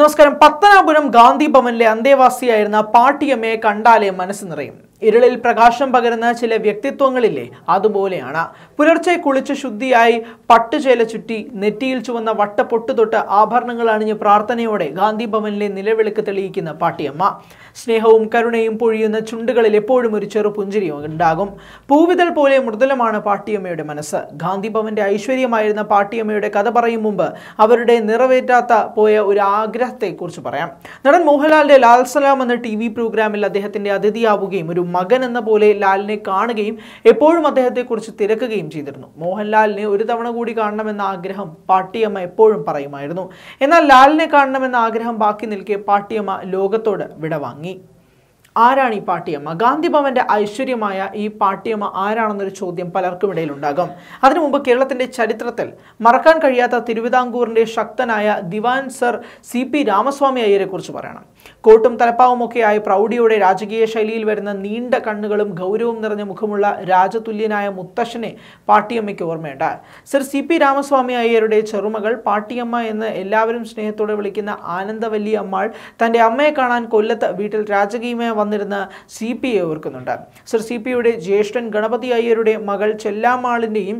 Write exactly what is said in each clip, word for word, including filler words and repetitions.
നമസ്കാരം. പത്തനാപുരം ഗാന്ധിഭവനിലെ അന്തേവാസിയായിരുന്ന പാട്ടിയമ്മയെ കണ്ടാലേ മനസ്സ് നിറയും. ഇരുളിൽ പ്രകാശം പകരുന്ന ചില വ്യക്തിത്വങ്ങളില്ലേ, അതുപോലെയാണ്. പുലർച്ചെ കുളിച്ച് ശുദ്ധിയായി പട്ടുചേല ചുറ്റി നെറ്റിയിൽ ചുവന്ന വട്ടപ്പൊട്ടു തൊട്ട് ആഭരണങ്ങൾ അണിഞ്ഞ് പ്രാർത്ഥനയോടെ ഗാന്ധിഭവനിലെ നിലവിളക്ക് തെളിയിക്കുന്ന പാട്ടിയമ്മ. സ്നേഹവും കരുണയും പൊഴിയുന്ന ചുണ്ടുകളിൽ എപ്പോഴും ഒരു ചെറു പുഞ്ചിരിയും ഉണ്ടാകും. പൂവിതൽ പോലെ മൃദുലമാണ് പാട്ടിയമ്മയുടെ മനസ്സ്. ഗാന്ധിഭവന്റെ ഐശ്വര്യമായിരുന്ന പാട്ടിയമ്മയുടെ കഥ പറയും മുമ്പ് അവരുടെ നിറവേറ്റാത്ത പോയ ഒരു ആഗ്രഹത്തെക്കുറിച്ച് പറയാം. നടൻ മോഹൻലാലിന്റെ ലാൽ സലാം എന്ന ടി വി പ്രോഗ്രാമിൽ അദ്ദേഹത്തിന്റെ അതിഥിയാവുകയും ഒരു മകൻ എന്ന പോലെ ലാലിനെ കാണുകയും എപ്പോഴും അദ്ദേഹത്തെക്കുറിച്ച് തിരക്കുകയും ചെയ്തിരുന്നു. മോഹൻലാലിനെ ഒരു തവണ കൂടി കാണണമെന്ന ആഗ്രഹം പാട്ടിയമ്മ എപ്പോഴും പറയുമായിരുന്നു. എന്നാൽ ലാലിനെ കാണണമെന്ന ആഗ്രഹം ബാക്കി നിൽക്കെ പാട്ടിയമ്മ ലോകത്തോട് വിടവാങ്ങി. ആരാണ് ഈ പാട്ടിയമ്മ? ഗാന്ധിഭവന്റെ ഐശ്വര്യമായ ഈ പാട്ടിയമ്മ ആരാണെന്നൊരു ചോദ്യം പലർക്കും ഇടയിൽ ഉണ്ടാകും. അതിനു മുമ്പ് കേരളത്തിന്റെ ചരിത്രത്തിൽ മറക്കാൻ കഴിയാത്ത തിരുവിതാംകൂറിന്റെ ശക്തനായ ദിവാൻ സർ സി പി രാമസ്വാമി അയ്യരെ കുറിച്ച് പറയണം. കോട്ടും തലപ്പാവുമൊക്കെയായി പ്രൗഢിയോടെ രാജകീയ ശൈലിയിൽ വരുന്ന നീണ്ട കണ്ണുകളും ഗൗരവം നിറഞ്ഞ മുഖമുള്ള രാജതുല്യനായ മുത്തശ്ശനെ പാട്ടിയമ്മയ്ക്ക് ഓർമ്മയുണ്ട്. സർ സി പി രാമസ്വാമി അയ്യരുടെ ചെറുമകൾ പാട്ടിയമ്മ എന്ന് എല്ലാവരും സ്നേഹത്തോടെ വിളിക്കുന്ന ആനന്ദവല്ലി അമ്മാൾ തൻ്റെ അമ്മയെ കാണാൻ കൊല്ലത്ത് വീട്ടിൽ രാജകീയമായ വന്നിരുന്ന സി പി ഐ ഓർക്കുന്നുണ്ട്. സർ സി പി ഐയുടെ ജ്യേഷ്ഠൻ ഗണപതി അയ്യരുടെ മകൾ ചെല്ലാമാളിൻ്റെയും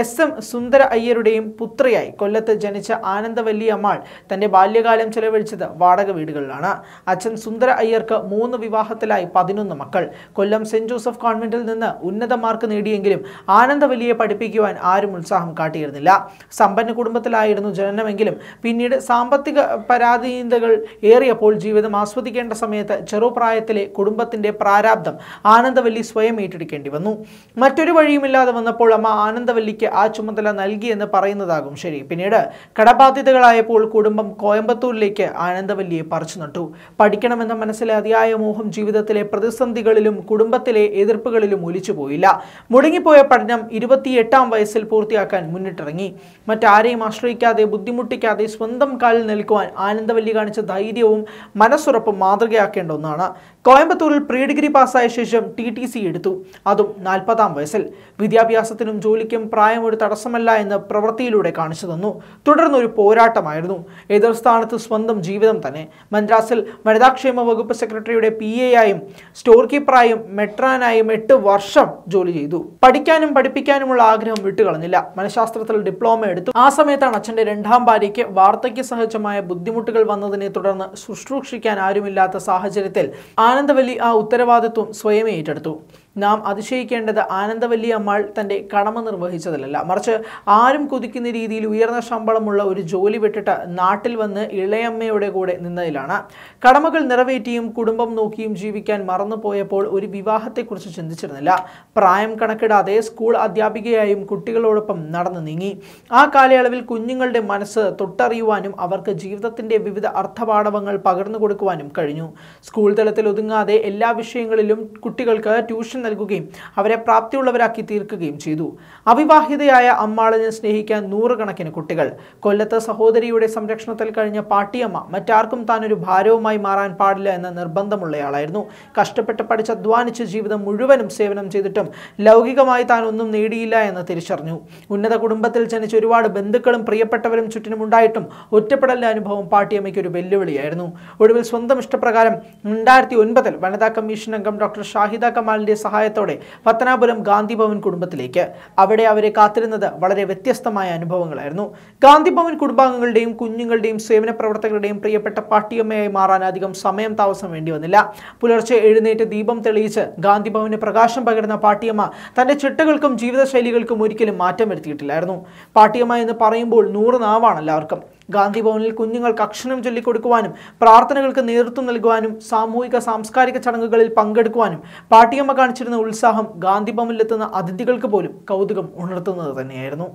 എസ് എം സുന്ദര അയ്യരുടെയും പുത്രിയായി കൊല്ലത്ത് ജനിച്ച ആനന്ദവല്ലി അമ്മാൾ തൻ്റെ ബാല്യകാലം ചെലവഴിച്ചത് വാടക വീടുകളിലാണ്. അച്ഛൻ സുന്ദര അയ്യർക്ക് മൂന്ന് വിവാഹത്തിലായി പതിനൊന്ന് മക്കൾ. കൊല്ലം സെന്റ് ജോസഫ് കോൺവെന്റിൽ നിന്ന് ഉന്നത മാർക്ക് നേടിയെങ്കിലും ആനന്ദവല്ലിയെ പഠിപ്പിക്കുവാൻ ആരും ഉത്സാഹം കാട്ടിയിരുന്നില്ല. സമ്പന്ന കുടുംബത്തിലായിരുന്നു ജനനമെങ്കിലും പിന്നീട് സാമ്പത്തിക പരാധീനതകൾ ഏറിയപ്പോൾ ജീവിതം ആസ്വദിക്കേണ്ട സമയത്ത് ചെറുപ്രായത്തിൽ കുടുംബത്തിന്റെ പ്രാരാബ്ദം ആനന്ദവല്ലി സ്വയം ഏറ്റെടുക്കേണ്ടി വന്നു. മറ്റൊരു വഴിയുമില്ലാതെ വന്നപ്പോൾ അമ്മ ആനന്ദവല്ലിക്ക് ആ ചുമതല നൽകിയെന്ന് പറയുന്നതാകും ശരി. പിന്നീട് കടബാധ്യതകളായപ്പോൾ കുടുംബം കോയമ്പത്തൂരിലേക്ക് ആനന്ദവല്ലിയെ പറിച്ചു നട്ടു. പഠിക്കണമെന്ന മനസ്സിലെ അതിയായ മോഹം ജീവിതത്തിലെ പ്രതിസന്ധികളിലും കുടുംബത്തിലെ എതിർപ്പുകളിലും ഒലിച്ചു പോയില്ല. മുടങ്ങിപ്പോയ പഠനം ഇരുപത്തിയെട്ടാം വയസ്സിൽ പൂർത്തിയാക്കാൻ മുന്നിട്ടിറങ്ങി. മറ്റാരെയും ആശ്രയിക്കാതെ ബുദ്ധിമുട്ടിക്കാതെ സ്വന്തം കാലിൽ നിൽക്കുവാൻ ആനന്ദവല്ലി കാണിച്ച ധൈര്യവും മനസ്സുറപ്പും മാതൃകയാക്കേണ്ട ഒന്നാണ്. കോയമ്പത്തൂരിൽ പ്രീ ഡിഗ്രി പാസ്സായ ശേഷം ടി ടി സി എടുത്തു, അതും നാൽപ്പതാം വയസ്സിൽ. വിദ്യാഭ്യാസത്തിനും ജോലിക്കും പ്രായം ഒരു തടസ്സമല്ല എന്ന് പ്രവൃത്തിയിലൂടെ കാണിച്ചു തന്നു. തുടർന്നൊരു പോരാട്ടമായിരുന്നു. എതിർ സ്ഥാനത്ത് സ്വന്തം ജീവിതം തന്നെ. മദ്രാസിൽ വനിതാക്ഷേമ വകുപ്പ് സെക്രട്ടറിയുടെ പി എ ആയും സ്റ്റോർ കീപ്പറായും മെട്രാനായും എട്ട് വർഷം ജോലി ചെയ്തു. പഠിക്കാനും പഠിപ്പിക്കാനുമുള്ള ആഗ്രഹം വിട്ടുകളഞ്ഞില്ല. മനഃശാസ്ത്രത്തിൽ ഡിപ്ലോമ എടുത്തു. ആ സമയത്താണ് അച്ഛൻ്റെ രണ്ടാം ഭാര്യയ്ക്ക് വാർദ്ധക്യ സഹജമായ ബുദ്ധിമുട്ടുകൾ വന്നതിനെ തുടർന്ന് ശുശ്രൂഷിക്കാൻ ആരുമില്ലാത്ത സാഹചര്യത്തിൽ ആനന്ദവല്ലി ആ ഉത്തരവാദിത്വം സ്വയമേ ഏറ്റെടുത്തു. നാം അതിശയിക്കേണ്ടത് ആനന്ദവല്ലി അമ്മാൾ തൻ്റെ കടമ നിർവഹിച്ചതിലല്ല, മറിച്ച് ആരും കൊതിക്കുന്ന രീതിയിൽ ഉയർന്ന ശമ്പളമുള്ള ഒരു ജോലി വിട്ടിട്ട് നാട്ടിൽ വന്ന് ഇളയമ്മയുടെ കൂടെ നിന്നതിലാണ്. കടമകൾ നിറവേറ്റിയും കുടുംബം നോക്കിയും ജീവിക്കാൻ മറന്നുപോയപ്പോൾ ഒരു വിവാഹത്തെക്കുറിച്ച് ചിന്തിച്ചിരുന്നില്ല. പ്രായം കണക്കിടാതെ സ്കൂൾ അധ്യാപികയായും കുട്ടികളോടൊപ്പം നടന്നു നീങ്ങി. ആ കാലയളവിൽ കുഞ്ഞുങ്ങളുടെ മനസ്സ് തൊട്ടറിയുവാനും അവർക്ക് ജീവിതത്തിൻ്റെ വിവിധ അർത്ഥപാഠവങ്ങൾ പകർന്നു കൊടുക്കുവാനും കഴിഞ്ഞു. സ്കൂൾ തലത്തിൽ ഒതുങ്ങാതെ എല്ലാ വിഷയങ്ങളിലും കുട്ടികൾക്ക് ട്യൂഷൻ നൽകുകയും അവരെ പ്രാപ്തിയുള്ളവരാക്കി തീർക്കുകയും ചെയ്തു. അവിവാഹിതയായ അമ്മാളിനെ സ്നേഹിക്കാൻ നൂറുകണക്കിന് കുട്ടികൾ. കൊല്ലത്ത് സഹോദരിയുടെ സംരക്ഷണത്തിൽ കഴിഞ്ഞ പാട്ടിയമ്മ മറ്റാർക്കും താനൊരു ഭാരവുമായി മാറാൻ പാടില്ല എന്ന നിർബന്ധമുള്ളയാളായിരുന്നു. കഷ്ടപ്പെട്ട് പഠിച്ച് അധ്വാനിച്ച് ജീവിതം മുഴുവനും സേവനം ചെയ്തിട്ടും ലൗകികമായി താൻ ഒന്നും നേടിയില്ല എന്ന് തിരിച്ചറിഞ്ഞു. ഉന്നത കുടുംബത്തിൽ ജനിച്ച ഒരുപാട് ബന്ധുക്കളും പ്രിയപ്പെട്ടവരും ചുറ്റിനും ഉണ്ടായിട്ടും ഒറ്റപ്പെടലിൻ്റെ അനുഭവം പാട്ടിയമ്മയ്ക്ക് ഒരു വെല്ലുവിളിയായിരുന്നു. ഒടുവിൽ സ്വന്തം ഇഷ്ടപ്രകാരം രണ്ടായിരത്തി ഒൻപതിൽ വനിതാ കമ്മീഷൻ അംഗം ഡോക്ടർ ഷാഹിദ കമാലിൻ്റെ സഹായത്തോടെ പത്തനാപുരം ഗാന്ധിഭവൻ കുടുംബത്തിലേക്ക്. അവിടെ അവരെ കാത്തിരുന്നത് വളരെ വ്യത്യസ്തമായ അനുഭവങ്ങളായിരുന്നു. ഗാന്ധിഭവൻ കുടുംബാംഗങ്ങളുടെയും കുഞ്ഞുങ്ങളുടെയും സേവന പ്രവർത്തകരുടെയും പ്രിയപ്പെട്ട പാട്ടിയമ്മയായി മാറാൻ അധികം സമയം താമസം വേണ്ടി വന്നില്ല. പുലർച്ചെ എഴുന്നേറ്റ് ദീപം തെളിയിച്ച് ഗാന്ധിഭവന് പ്രകാശം പകരുന്ന പാട്ടിയമ്മ തൻ്റെ ചിട്ടകൾക്കും ജീവിതശൈലികൾക്കും ഒരിക്കലും മാറ്റം വരുത്തിയിട്ടില്ലായിരുന്നു. പാട്ടിയമ്മ എന്ന് പറയുമ്പോൾ നൂറ് നാവാണ് എല്ലാവർക്കും. ഗാന്ധിഭവനിൽ കുഞ്ഞുങ്ങൾക്ക് അക്ഷരം ചൊല്ലിക്കൊടുക്കുവാനും പ്രാർത്ഥനകൾക്ക് നേതൃത്വം നൽകുവാനും സാമൂഹിക സാംസ്കാരിക ചടങ്ങുകളിൽ പങ്കെടുക്കുവാനും പാട്ടിയമ്മ കാണിച്ചിരുന്ന ഉത്സാഹം ഗാന്ധിഭവനിലെത്തുന്ന അതിഥികൾക്ക് പോലും കൗതുകം ഉണർത്തുന്നത് തന്നെയായിരുന്നു.